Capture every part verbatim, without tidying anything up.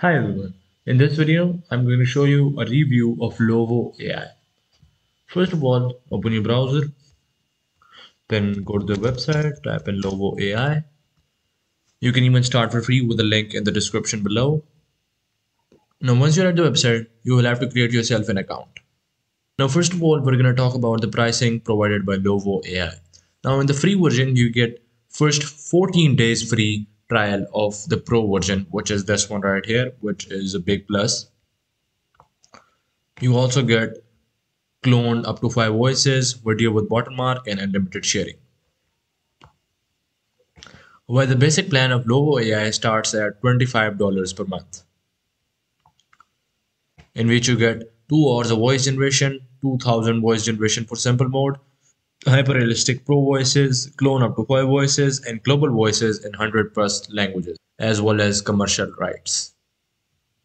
Hi everyone, in this video I'm going to show you a review of Lovo A I. First of all, open your browser, then go to the website, type in Lovo A I. You can even start for free with a link in the description below. Now once you're at the website, you will have to create yourself an account. Now first of all, we're going to talk about the pricing provided by Lovo A I. Now in the free version, you get first fourteen days free trial of the pro version, which is this one right here, which is a big plus. You also get cloned up to five voices, video with watermark, and unlimited sharing. While the basic plan of Lovo A I starts at twenty-five dollars per month, in which you get two hours of voice generation, two thousand voice generation for sample mode, hyper-realistic pro voices, clone up to five voices, and global voices in one hundred plus languages, as well as commercial rights.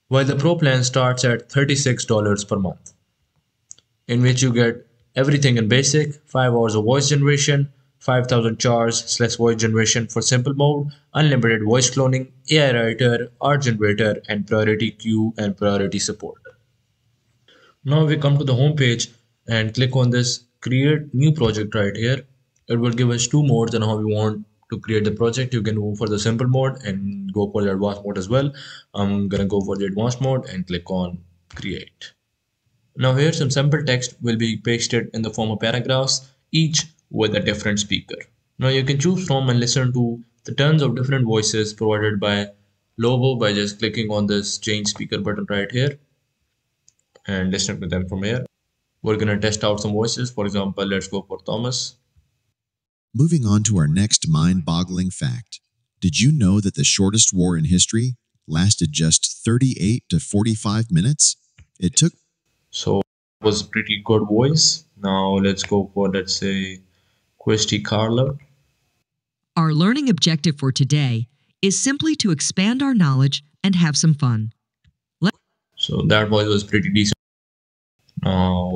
While the pro plan starts at thirty-six dollars per month, in which you get everything in basic, five hours of voice generation, five thousand chars slash voice generation for simple mode, unlimited voice cloning, A I writer, art generator, and priority queue and priority support. Now we come to the home page and click on this create new project right here. It will give us two modes and how we want to create the project. You can go for the simple mode and go for the advanced mode as well. I'm gonna go for the advanced mode and click on create. Now here some sample text will be pasted in the form of paragraphs, each with a different speaker. Now you can choose from and listen to the tons of different voices provided by Lovo by just clicking on this change speaker button right here and listen to them from here. We're going to test out some voices. For example, let's go for Thomas. Moving on to our next mind-boggling fact. Did you know that the shortest war in history lasted just thirty-eight to forty-five minutes? It took... So, it was a pretty good voice. Now, let's go for, let's say, Questi Carlo. Our learning objective for today is simply to expand our knowledge and have some fun. Let so, that voice was pretty decent. Now,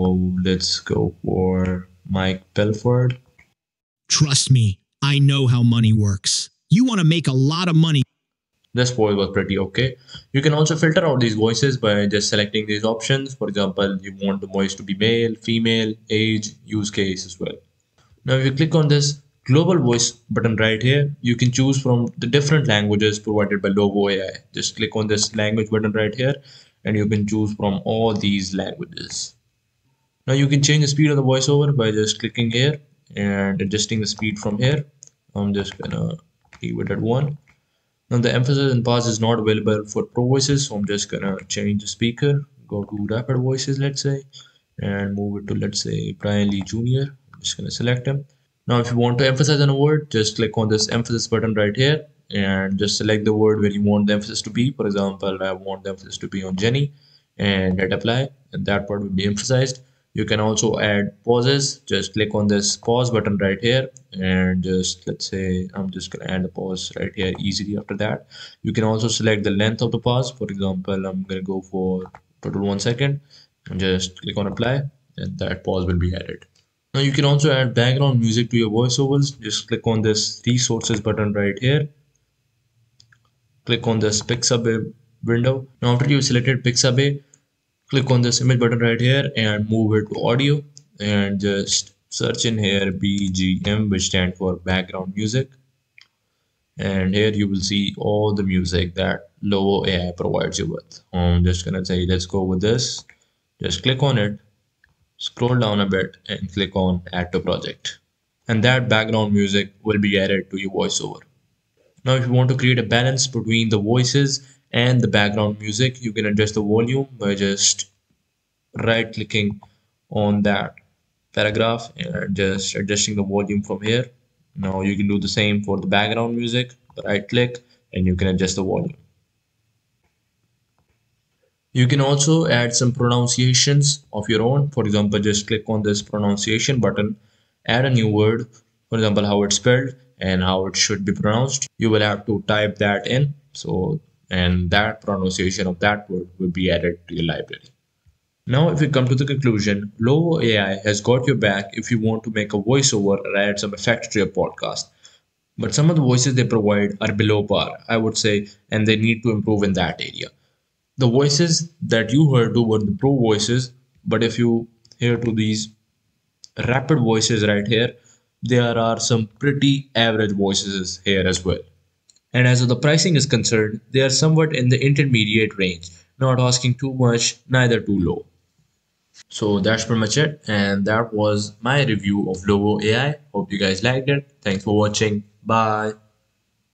let's go for Mike Belford. Trust me, I know how money works. You want to make a lot of money. This voice was pretty okay. You can also filter out these voices by just selecting these options. For example, you want the voice to be male, female, age, use case as well. Now, if you click on this global voice button right here, you can choose from the different languages provided by Lovo A I. Just click on this language button right here, and you can choose from all these languages. Now you can change the speed of the voiceover by just clicking here and adjusting the speed from here. I'm just gonna leave it at one. Now the emphasis and pause is not available for pro voices, so I'm just gonna change the speaker, go to rapid voices, let's say, and move it to, let's say, Brian Lee Junior I'm just gonna select him. Now if you want to emphasize on a word, just click on this emphasis button right here and just select the word where you want the emphasis to be. For example, I want the emphasis to be on Jenny, and hit apply, and that part will be emphasized. You can also add pauses. Just click on this pause button right here and just, let's say, I'm just going to add a pause right here easily after that. You can also select the length of the pause. For example, I'm going to go for total one second and just click on apply, and that pause will be added. Now you can also add background music to your voiceovers. Just click on this resources button right here. Click on this Pixabay window. Now after you've selected Pixabay, click on this image button right here and move it to audio and just search in here B G M, which stands for background music, and here you will see all the music that Lovo A I provides you with. I'm just gonna say let's go with this. Just click on it, scroll down a bit, and click on add to project, and that background music will be added to your voiceover. Now if you want to create a balance between the voices and the background music, you can adjust the volume by just right clicking on that paragraph and just adjusting the volume from here. Now you can do the same for the background music, right click, and you can adjust the volume. You can also add some pronunciations of your own. For example, just click on this pronunciation button, add a new word, for example how it's spelled and how it should be pronounced. You will have to type that in, so and that pronunciation of that word will be added to your library. Now if we come to the conclusion, Lovo A I has got your back if you want to make a voiceover or add some effect to your podcast. But some of the voices they provide are below par, I would say, and they need to improve in that area. the voices that you heard to were the pro voices, but if you hear to these rapid voices right here, there are some pretty average voices here as well. And as the pricing is concerned, they are somewhat in the intermediate range, not asking too much, neither too low. So that's pretty much it, and that was my review of Lovo A I. Hope you guys liked it. Thanks for watching. Bye.